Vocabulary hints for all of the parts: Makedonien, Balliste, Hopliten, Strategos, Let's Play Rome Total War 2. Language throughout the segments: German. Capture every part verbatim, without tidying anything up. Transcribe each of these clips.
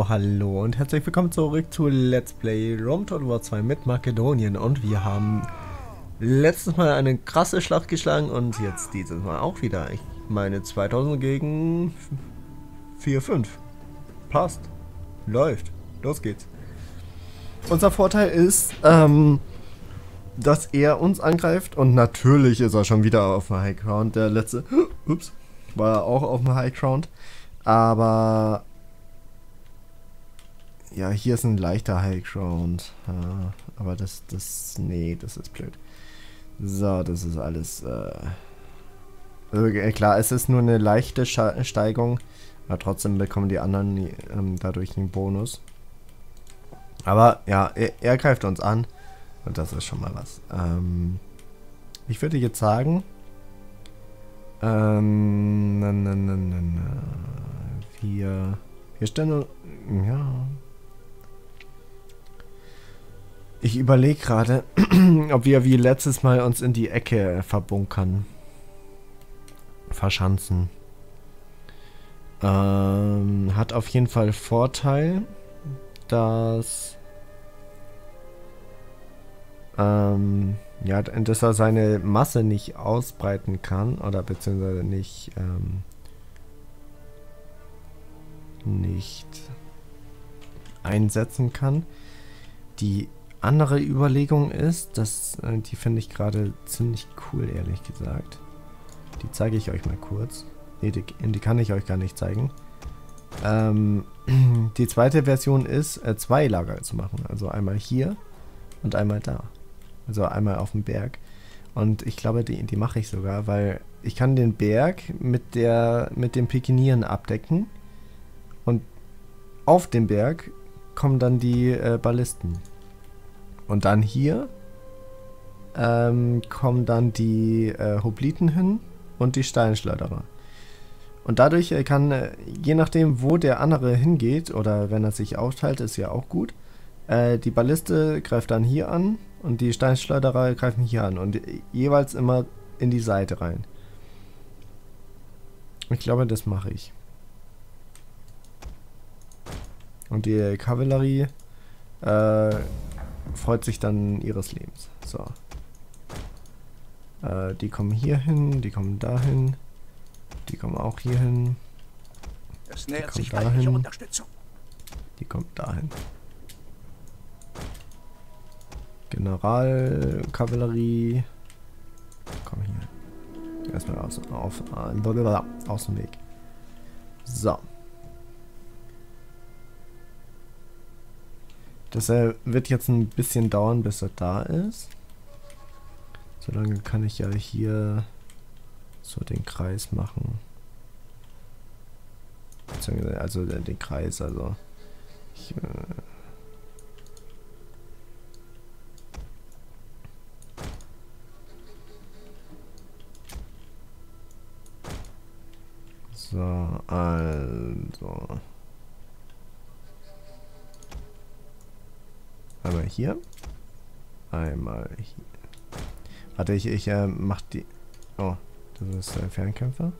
Hallo, hallo und herzlich willkommen zurück zu Let's Play Rome Total War zwei mit Makedonien. Und wir haben letztes Mal eine krasse Schlacht geschlagen und jetzt dieses Mal auch wieder. Ich meine zweitausend gegen vier fünf. Passt. Läuft. Los geht's. Unser Vorteil ist, ähm, dass er uns angreift und natürlich ist er schon wieder auf dem High Ground. Der letzte, ups, war auch auf dem High Ground. Aber ja, hier ist ein leichter High Ground. Ja, aber das, das, nee, das ist blöd. So, das ist alles, äh, also klar, es ist nur eine leichte Scha Steigung, aber trotzdem bekommen die anderen ähm, dadurch einen Bonus. Aber ja, er, er greift uns an und das ist schon mal was. Ähm, ich würde jetzt sagen, ähm, na, na, na, na, na, wir, wir stellen, ja... Ich überlege gerade, ob wir wie letztes Mal uns in die Ecke verbunkern. Verschanzen. Ähm, hat auf jeden Fall Vorteil, dass... Ähm, ja, dass er seine Masse nicht ausbreiten kann, oder beziehungsweise nicht... Ähm, nicht... einsetzen kann. Die... andere Überlegung ist, dass äh, die finde ich gerade ziemlich cool, ehrlich gesagt. Die zeige ich euch mal kurz. Ne, die, die kann ich euch gar nicht zeigen. Ähm, die zweite Version ist, äh, zwei Lager zu machen. Also einmal hier und einmal da. Also einmal auf dem Berg. Und ich glaube, die, die mache ich sogar, weil ich kann den Berg mit, der, mit dem Pikinieren abdecken. Und auf den Berg kommen dann die äh, Ballisten. Und dann hier ähm, kommen dann die äh, Hopliten hin und die Steinschleuderer. Und dadurch äh, kann, äh, je nachdem wo der andere hingeht, oder wenn er sich aufteilt, ist ja auch gut, äh, die Balliste greift dann hier an und die Steinschleuderer greifen hier an und äh, jeweils immer in die Seite rein. Ich glaube, das mache ich. Und die Kavallerie äh, freut sich dann ihres Lebens. So. Äh, die kommen hier hin, die kommen dahin, die kommen auch hier hin. Es nähert sich feindliche Unterstützung. Die kommt dahin. General, Kavallerie. Komm hier. Erstmal aus, auf, aus dem Weg. So. Das äh, wird jetzt ein bisschen dauern, bis er da ist. Solange kann ich ja hier so den Kreis machen. Also äh, den Kreis, also. Ich, äh so, also. Einmal hier. Einmal hier. Warte, ich, ich äh, mach die... Oh, das ist äh, Fernkämpfer.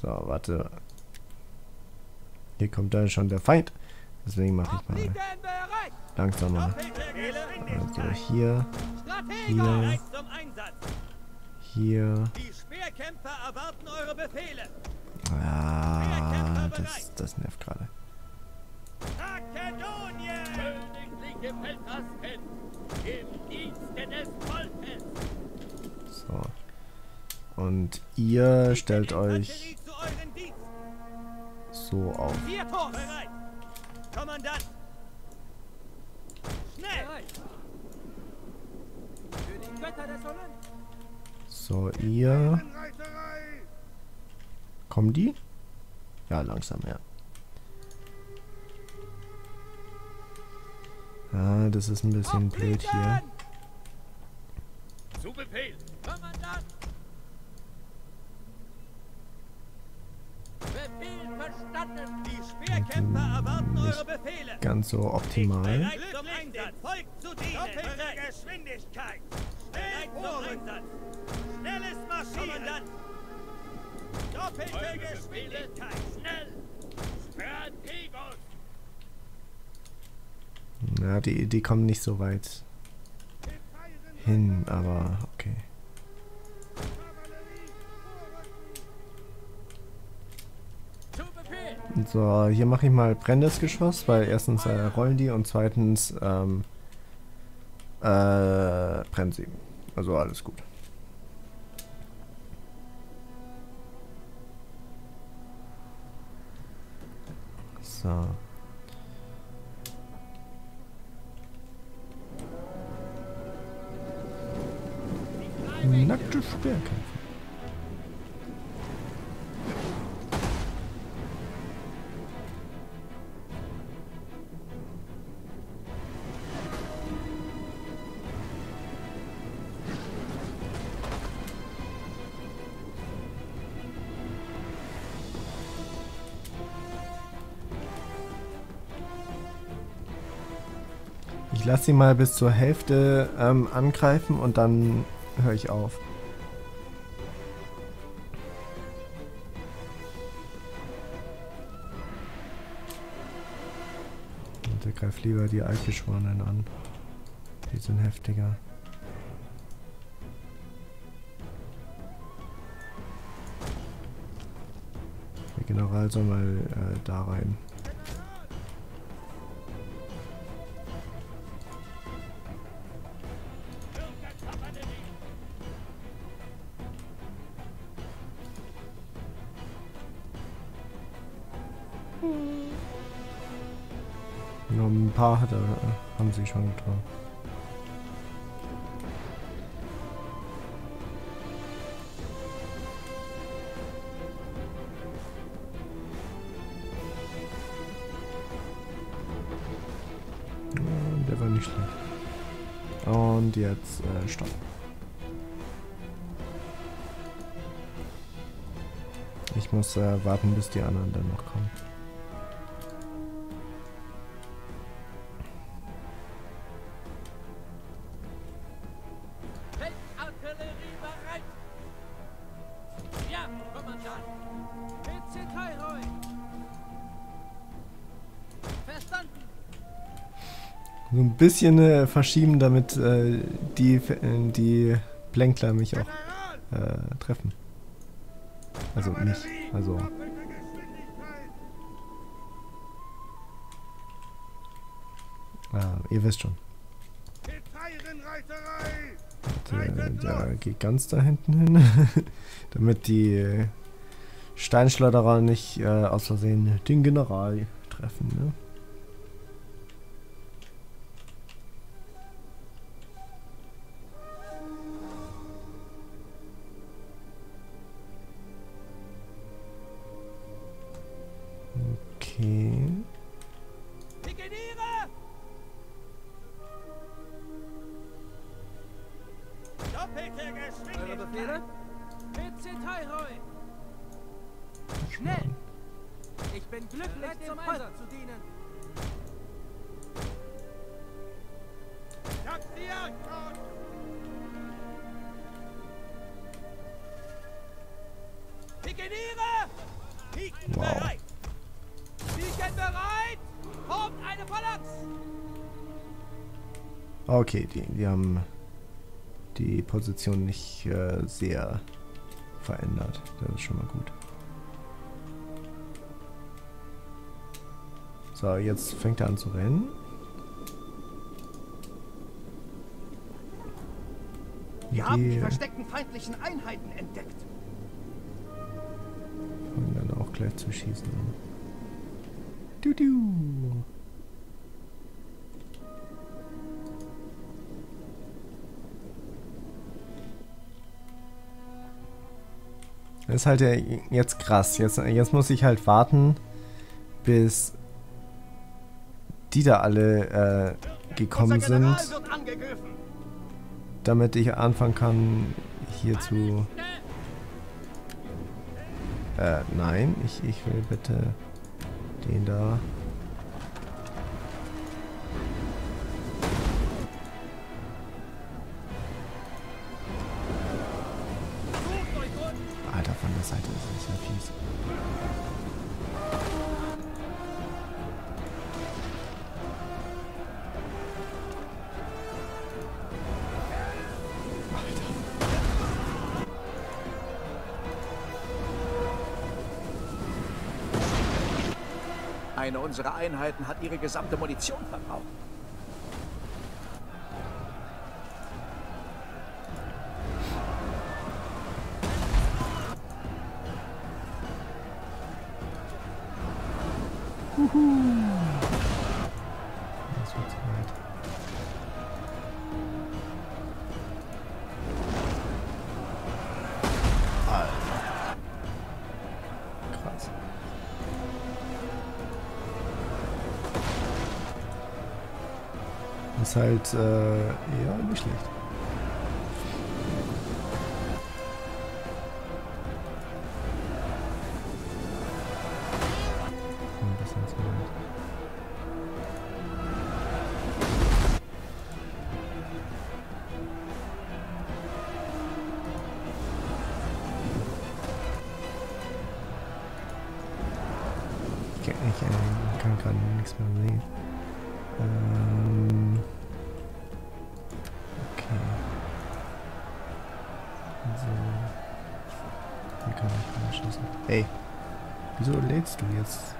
So, warte. Hier kommt dann schon der Feind. Deswegen mache ich mal langsamer. Also hier. Hier. Hier. Ah, das, das nervt gerade. Makedonien! Königliche Feldrasten im Dienste des Volkes! So. Und ihr stellt euch so auf. Vier Tore bereit! Kommandant! Schnell! Für die Götter des Holland! So, ihr... Kommen die? Ja, langsam, ja. Ah, das ist ein bisschen blöd hier. Zu Befehl, Kommandant! Befehl verstanden! Die Speerkämpfer erwarten eure Befehle! Ganz so optimal. Volk zu dienen! Geschwindigkeit! Schnelles Marschieren! Doppelte Geschwindigkeit, schnell! Strategos! Na, die, die kommen nicht so weit hin, aber okay. So, hier mache ich mal brennendes Geschoss, weil erstens äh, rollen die und zweitens ähm, äh, brennen sie. Also alles gut. So. Nackte Stärke. Ich lasse sie mal bis zur Hälfte ähm, angreifen und dann höre ich auf. Und ich greife lieber die Altgeschworenen an. Die sind heftiger. Der General soll mal äh, da rein. Nur ein paar hat er, haben sie schon getan. Der war nicht schlecht. Und jetzt äh, stopp. Ich muss äh, warten, bis die anderen dann noch kommen. So ein bisschen äh, verschieben, damit äh, die, äh, die Plänkler mich auch äh, treffen. Also nicht, also... Ah, ihr wisst schon. Der, der geht ganz da hinten hin, damit die Steinschleuderer nicht äh, aus Versehen den General treffen, ne? Schnell! Ich bin glücklich, dem Kaiser zu dienen. Wow. Okay, die, die haben die Position nicht äh, sehr verändert. Das ist schon mal gut. So, jetzt fängt er an zu rennen. Wir haben die versteckten feindlichen Einheiten entdeckt. Fangen dann auch gleich zu schießen an. Du, du. Das ist halt jetzt krass. Jetzt, jetzt muss ich halt warten, bis die da alle äh, gekommen sind, damit ich anfangen kann, hier zu... Äh, nein, ich, ich will bitte den da... Alter, von der Seite ist es ja... Eine unserer Einheiten hat ihre gesamte Munition verbraucht. Ist halt äh, eher nicht schlecht. Ein bisschen zu weit. Ich kann nicht, äh, kann gerade nichts mehr sehen. Ähm Ey, wieso lädst du jetzt?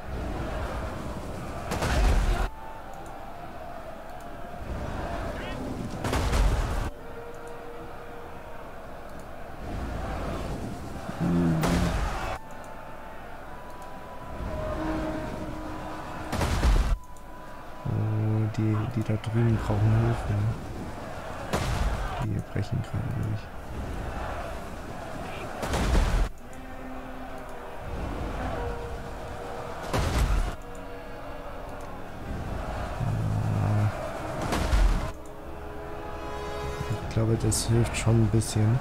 Hm. Oh, die, die da drüben brauchen Hilfe. Die brechen gerade durch. Ich glaube, das hilft schon ein bisschen.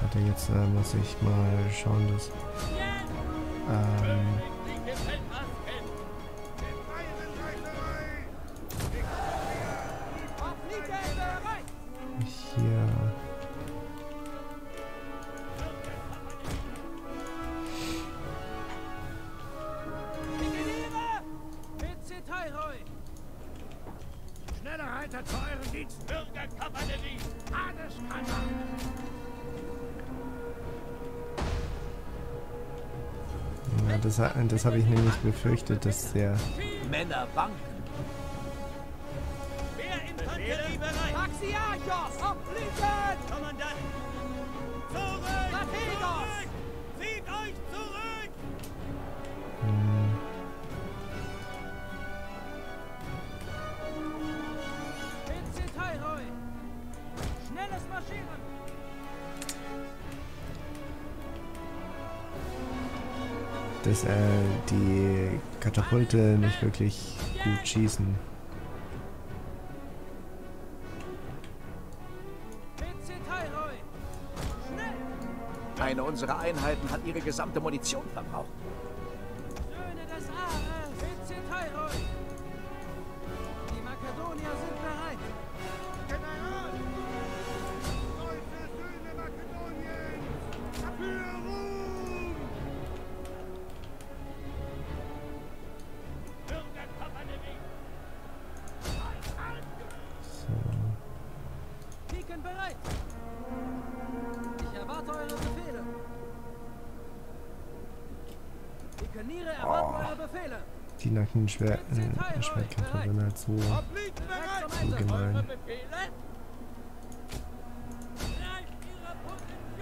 Warte, jetzt äh, muss ich mal schauen, dass... Ähm, hier... Ja, das, das habe ich nämlich befürchtet, dass der... Männer wanken. Dass äh, die Katapulte nicht wirklich gut schießen. Eine unserer Einheiten hat ihre gesamte Munition verbraucht. Söhne des Ares, die Makedonier sind bereit. General! Deutsche Söhne Makedoniens! Dafür Ruhe! Bereit. Ich erwarte eure Befehle. Die Kaniere erwarten oh. eure Befehle. Die nackten Schwer äh, Schwertkämpfer sind halt so, so gemein. Erwarten euren Befehl. Die Speerkämpfer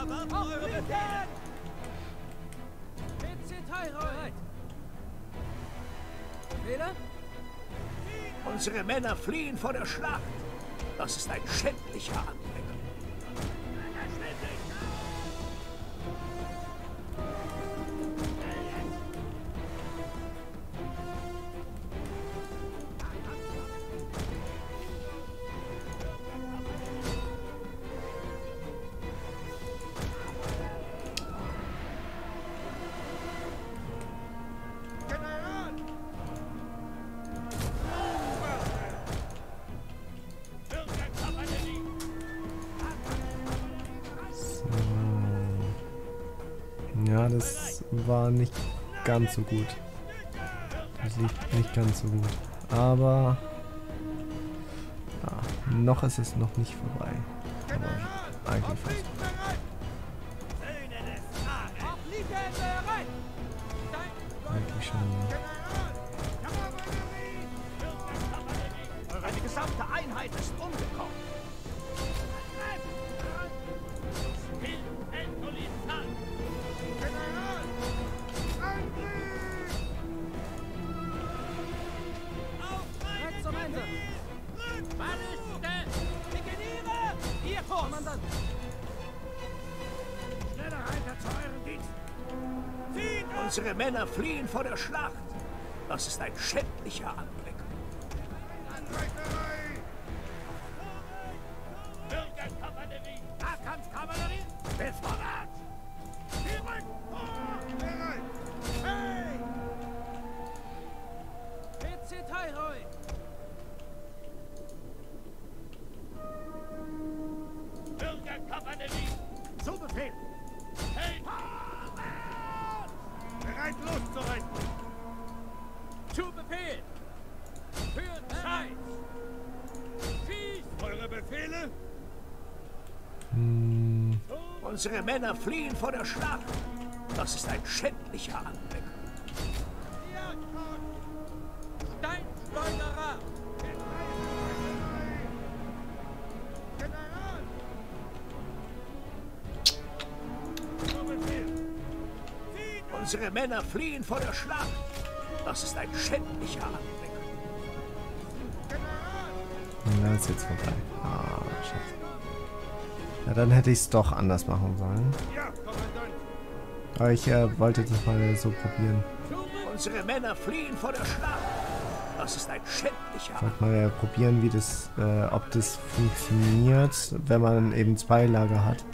erwarten eure Befehle. Befehle? Unsere Männer fliehen vor der Schlacht. Das ist ein schändlicher Anblick. Das war nicht ganz so gut. Das lief nicht ganz so gut. Aber ja, noch ist es noch nicht vorbei. Aber eigentlich fast. Eigentlich schon. Ja. Eine gesamte Einheit ist umgekommen. Unsere Männer fliehen vor der Schlacht. Das ist ein schändlicher Anblick. Bürgerkavallerie! Nahkampfkavallerie! Bevorrat! Zurück! Hey! Beziteiroi! Bürgerkavallerie! Zu Befehl! Hey! Bereit, loszureiten! Zu Befehl! Für Zeit! Schießt! Eure Befehle? Hm. Unsere Männer fliehen vor der Schlacht. Das ist ein schändlicher Anblick. Steinschleuderer! Unsere Männer fliehen vor der Schlacht. Das ist ein schändlicher Anblick. Na, ist jetzt vorbei. Ah, scheiße. Ja, dann hätte ich es doch anders machen sollen. Aber ich äh, wollte das mal so probieren. Unsere Männer fliehen vor der Schlacht. Das ist ein schändlicher. Ich wollte mal äh, probieren, wie das, äh, ob das funktioniert, wenn man eben zwei Lager hat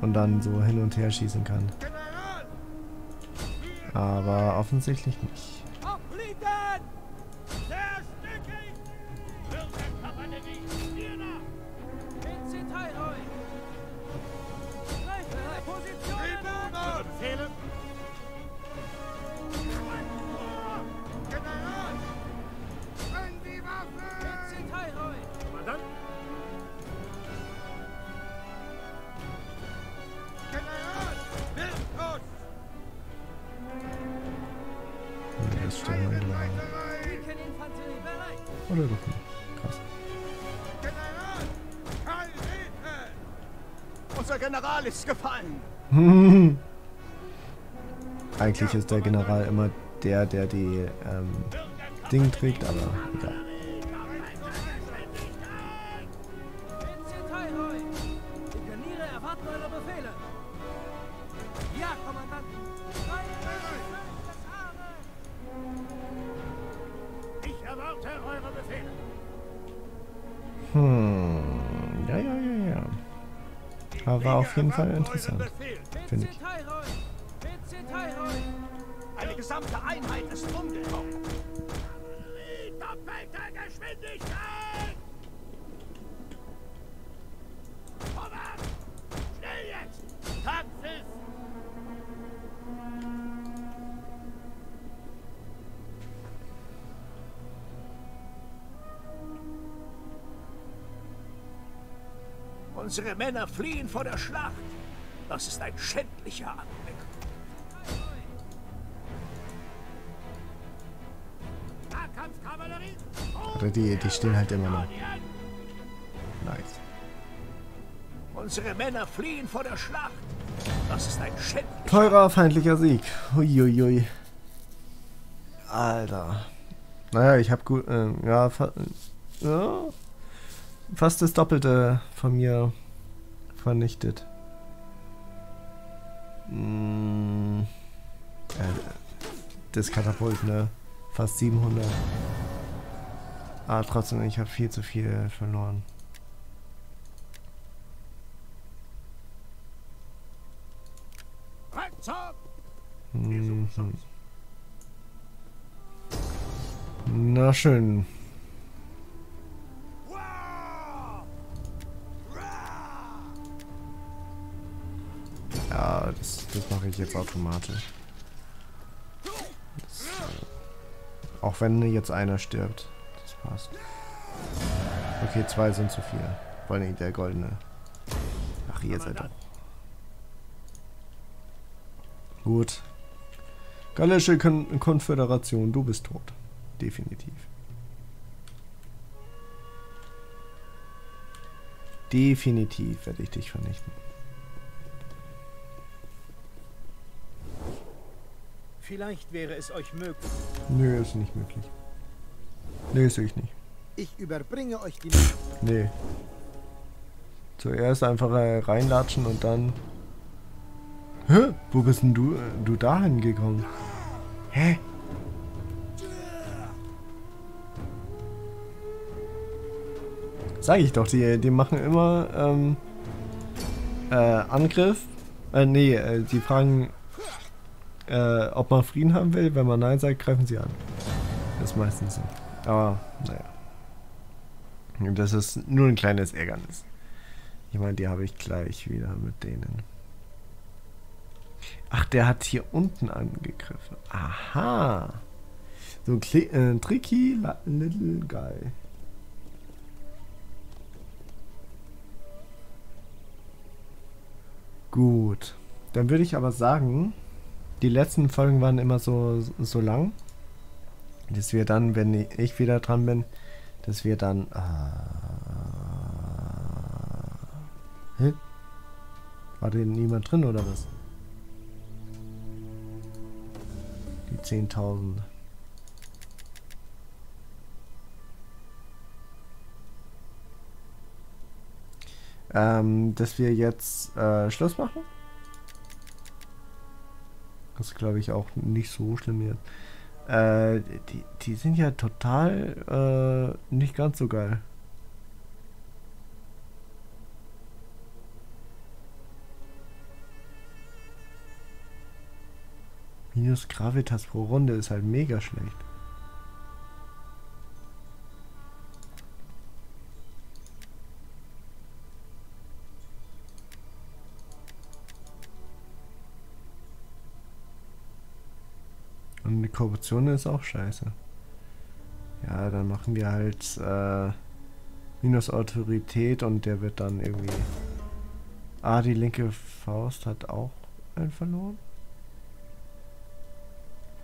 und dann so hin und her schießen kann. Aber offensichtlich nicht. Oder doch nicht. Krass. General! Unser General ist gefallen! Eigentlich ist der General immer der, der die ähm, Dinge trägt, aber egal. Hm, ja, ja, ja, ja. Aber war auf jeden Fall interessant, finde ich. Eine gesamte Einheit ist umgekommen. Doppelte Geschwindigkeit! Vorwärts! Schnell jetzt! Taxis! Unsere Männer fliehen vor der Schlacht. Das ist ein schändlicher Anblick. Oder die, die stehen halt immer noch. Nice. Unsere Männer fliehen vor der Schlacht. Das ist ein schändlicher. Teurer feindlicher Sieg. Uiuiui. Alter. Naja, ich hab gut. Äh, ja, ja. Fast das Doppelte von mir vernichtet. Mm, äh, das Katapult, ne? Fast siebenhundert. Ah, trotzdem, ich habe viel zu viel verloren. Mhm. Na schön. Ja, das, das mache ich jetzt auch Tomate. Das, äh, auch wenn jetzt einer stirbt. Das passt. Okay, zwei sind zu viel. Vor allem der goldene. Ach, ihr seid da. Gut. Gallische Kon Konföderation, du bist tot. Definitiv. Definitiv werde ich dich vernichten. Vielleicht wäre es euch möglich. Nö, ist nicht möglich. Nee, ist euch nicht. Ich überbringe euch die Nachricht. Nee. Zuerst einfach reinlatschen und dann... Hä? Wo bist denn du, du dahin gekommen? Hä? Sag ich doch, die, die machen immer ähm, äh, Angriff. Äh, nee, äh, die fragen, äh, ob man Frieden haben will. Wenn man Nein sagt, greifen sie an. Das ist meistens so. Aber, naja. Das ist nur ein kleines Ärgernis. Ich meine, die habe ich gleich wieder mit denen. Ach, der hat hier unten angegriffen. Aha. So ein äh, tricky little guy. Gut, dann würde ich aber sagen, die letzten Folgen waren immer so, so lang, dass wir dann, wenn ich wieder dran bin, dass wir dann... Äh, hä? War denn niemand drin oder was? Die zehntausend. Ähm, dass wir jetzt äh, Schluss machen. Das ist, glaube ich, auch nicht so schlimm jetzt. Äh, die, die sind ja total äh, nicht ganz so geil. Minus Gravitas pro Runde ist halt mega schlecht. Und die Korruption ist auch scheiße. Ja, dann machen wir halt äh, minus Autorität und der wird dann irgendwie... Ah, die linke Faust hat auch einen verloren.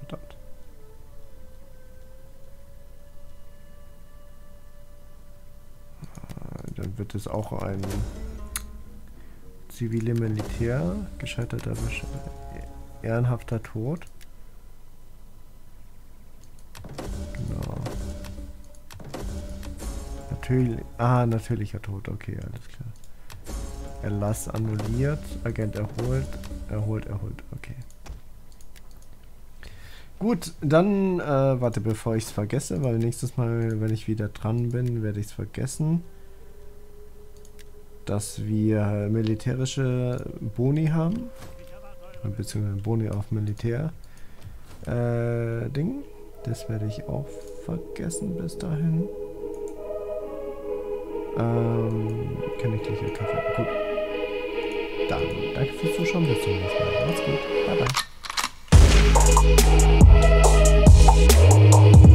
Verdammt. Dann wird es auch ein zivile Militär, gescheiterter, ehrenhafter Tod. Ah, natürlicher Tod. Okay, alles klar. Erlass annulliert. Agent erholt. Erholt, erholt. Okay. Gut, dann, äh, warte, bevor ich es vergesse, weil nächstes Mal, wenn ich wieder dran bin, werde ich es vergessen, dass wir militärische Boni haben. Beziehungsweise Boni auf Militär. Äh, Ding. Das werde ich auch vergessen bis dahin. Ähm, königliche Kaffee. Gut. Dann danke fürs Zuschauen. Bis zum nächsten Mal. Macht's gut. Bye, bye.